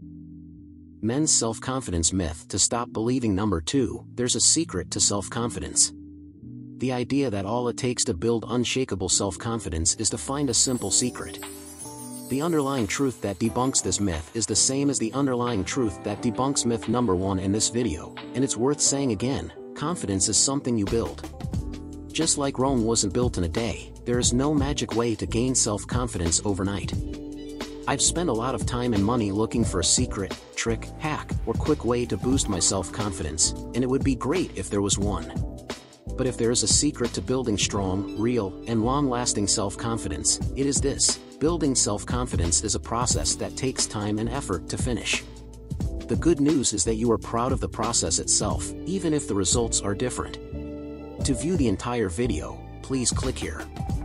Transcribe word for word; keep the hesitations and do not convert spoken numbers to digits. Men's self-confidence myth. To stop believing number two, there's a secret to self-confidence. The idea that all it takes to build unshakable self-confidence is to find a simple secret. The underlying truth that debunks this myth is the same as the underlying truth that debunks myth number one in this video, and it's worth saying again, confidence is something you build. Just like Rome wasn't built in a day, there is no magic way to gain self-confidence overnight. I've spent a lot of time and money looking for a secret, trick, hack, or quick way to boost my self-confidence, and it would be great if there was one. But if there is a secret to building strong, real, and long-lasting self-confidence, it is this: building self-confidence is a process that takes time and effort to finish. The good news is that you are proud of the process itself, even if the results are different. To view the entire video, please click here.